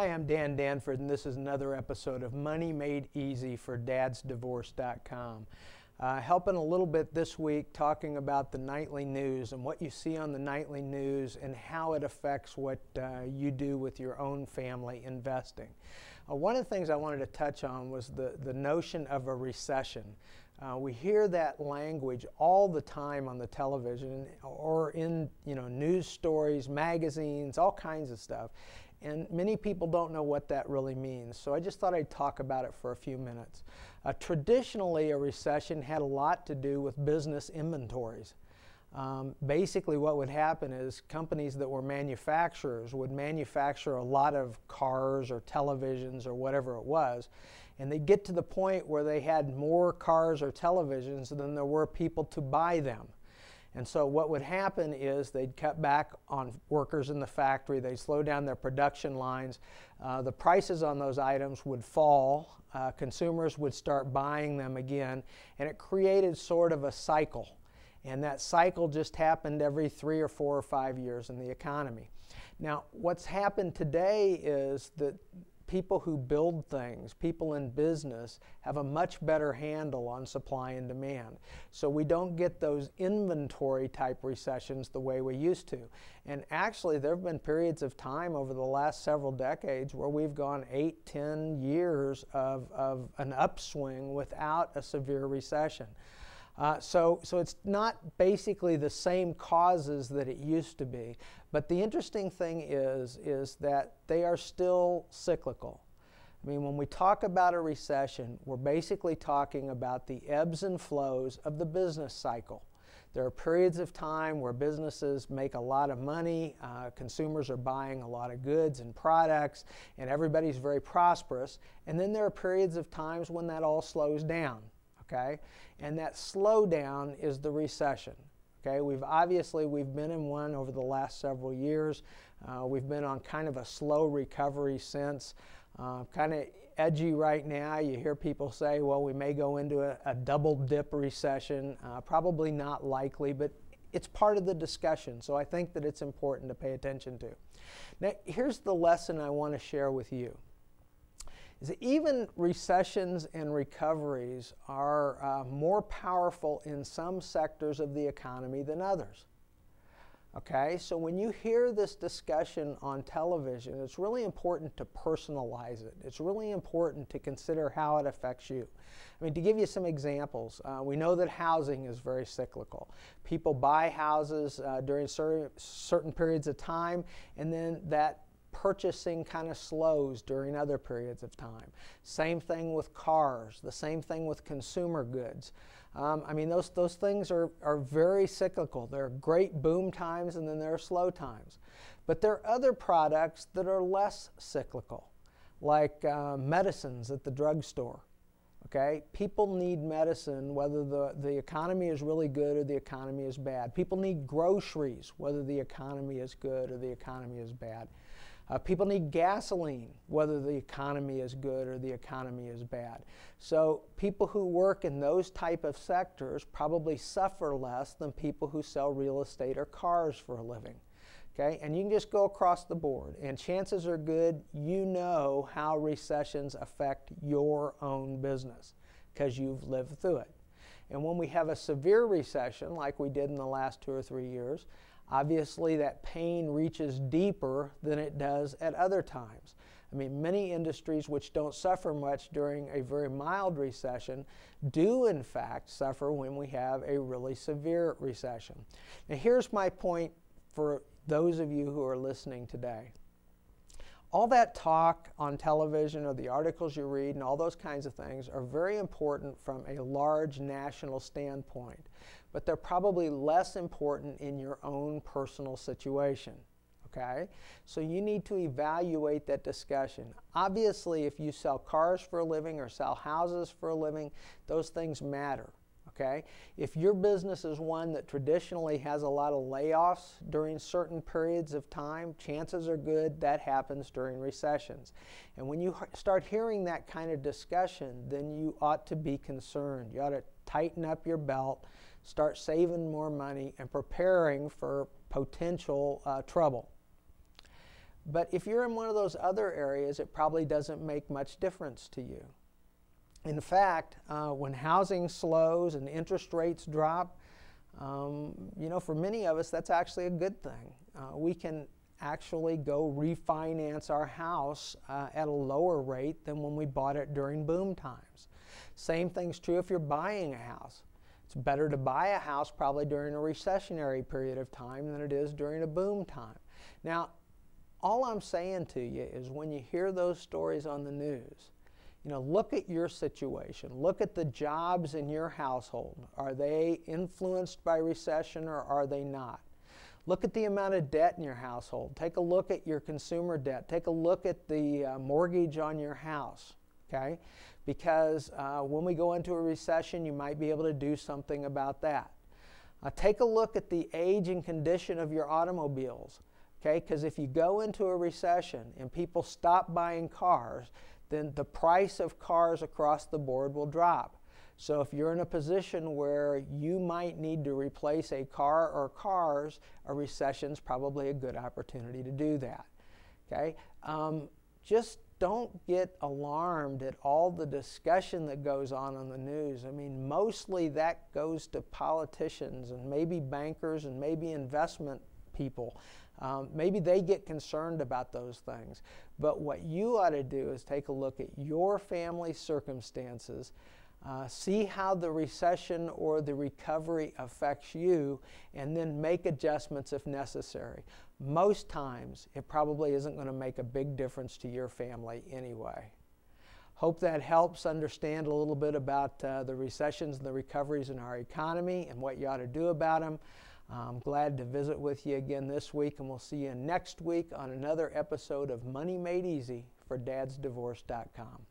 Hi, I'm Dan Danford, and this is another episode of Money Made Easy for DadsDivorce.com. Helping a little bit this week talking about the nightly news and what you see on the nightly news and how it affects what you do with your own family investing. One of the things I wanted to touch on was the notion of a recession. We hear that language all the time on the television or in news stories, magazines, all kinds of stuff. And many people don't know what that really means. So I just thought I'd talk about it for a few minutes. Traditionally, a recession had a lot to do with business inventories. Basically, what would happen is companies that were manufacturers would manufacture a lot of cars or televisions or whatever it was, and they'd get to the point where they had more cars or televisions than there were people to buy them. And so what would happen is they'd cut back on workers in the factory, they'd slow down their production lines, the prices on those items would fall, consumers would start buying them again, and it created sort of a cycle. And that cycle just happened every 3 or 4 or 5 years in the economy. Now, what's happened today is that people who build things, people in business, have a much better handle on supply and demand. So we don't get those inventory type recessions the way we used to. And actually, there have been periods of time over the last several decades where we've gone 8, 10 years of an upswing without a severe recession. So it's not basically the same causes that it used to be. But the interesting thing is that they are still cyclical. I mean, when we talk about a recession, we're basically talking about the ebbs and flows of the business cycle. There are periods of time where businesses make a lot of money, consumers are buying a lot of goods and products, and everybody's very prosperous. And then there are periods of times when that all slows down. Okay? And that slowdown is the recession. Okay? We've been in one over the last several years. We've been on kind of a slow recovery since. Kind of edgy right now. You hear people say, well, we may go into a double dip recession. Probably not likely, but it's part of the discussion. So I think that it's important to pay attention to. Now, here's the lesson I want to share with you. Is that even recessions and recoveries are more powerful in some sectors of the economy than others. Okay, so when you hear this discussion on television, it's really important to personalize it. It's really important to consider how it affects you. I mean, to give you some examples, we know that housing is very cyclical. People buy houses during certain periods of time, and then that purchasing kind of slows during other periods of time. Same thing with cars, the same thing with consumer goods. I mean, those things are very cyclical. There are great boom times and then there are slow times. But there are other products that are less cyclical, like medicines at the drugstore. Okay? People need medicine whether the economy is really good or the economy is bad. People need groceries whether the economy is good or the economy is bad. People need gasoline, whether the economy is good or the economy is bad. So people who work in those type of sectors probably suffer less than people who sell real estate or cars for a living. Okay? And you can just go across the board. And chances are good you know how recessions affect your own business because you've lived through it. And when we have a severe recession, like we did in the last 2 or 3 years, obviously that pain reaches deeper than it does at other times. I mean, many industries which don't suffer much during a very mild recession do in fact suffer when we have a really severe recession. Now here's my point for those of you who are listening today. All that talk on television or the articles you read and all those kinds of things are very important from a large national standpoint, but they're probably less important in your own personal situation. Okay? So you need to evaluate that discussion. Obviously, if you sell cars for a living or sell houses for a living, those things matter. Okay? If your business is one that traditionally has a lot of layoffs during certain periods of time, chances are good that happens during recessions. And when you start hearing that kind of discussion, then you ought to be concerned. You ought to tighten up your belt, start saving more money, and preparing for potential trouble. But if you're in one of those other areas, it probably doesn't make much difference to you. In fact, when housing slows and interest rates drop, you know, for many of us, that's actually a good thing. We can actually go refinance our house at a lower rate than when we bought it during boom times. Same thing's true if you're buying a house. It's better to buy a house probably during a recessionary period of time than it is during a boom time. Now, all I'm saying to you is when you hear those stories on the news, you know, look at your situation. Look at the jobs in your household. Are they influenced by recession or are they not? Look at the amount of debt in your household. Take a look at your consumer debt. Take a look at the mortgage on your house, okay? Because when we go into a recession, you might be able to do something about that. Take a look at the age and condition of your automobiles, okay? Because if you go into a recession and people stop buying cars, then the price of cars across the board will drop. So if you're in a position where you might need to replace a car or cars, a recession's probably a good opportunity to do that, okay? Just don't get alarmed at all the discussion that goes on the news. I mean, mostly that goes to politicians and maybe bankers and maybe investment people. Maybe they get concerned about those things. But what you ought to do is take a look at your family circumstances, see how the recession or the recovery affects you, and then make adjustments if necessary. Most times, it probably isn't going to make a big difference to your family anyway. Hope that helps understand a little bit about the recessions and the recoveries in our economy and what you ought to do about them. I'm glad to visit with you again this week, and we'll see you next week on another episode of Money Made Easy for DadsDivorce.com.